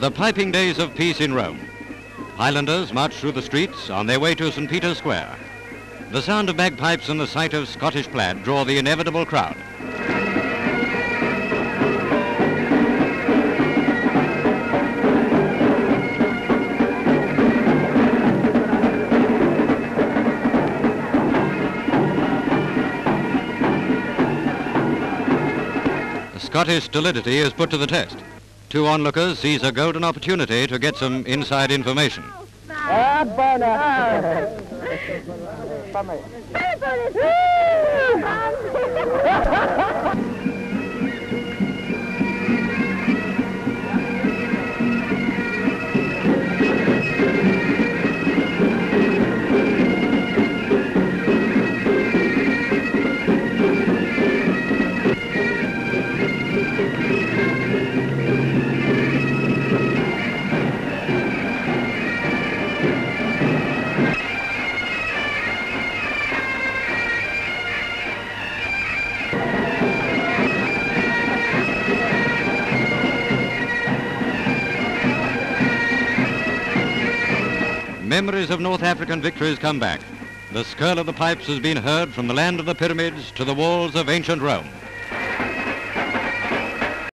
The piping days of peace in Rome. Highlanders march through the streets on their way to St. Peter's Square. The sound of bagpipes and the sight of Scottish plaid draw the inevitable crowd. Scottish stolidity is put to the test. Two onlookers seize a golden opportunity to get some inside information. Memories of North African victories come back. The skirl of the pipes has been heard from the land of the pyramids to the walls of ancient Rome.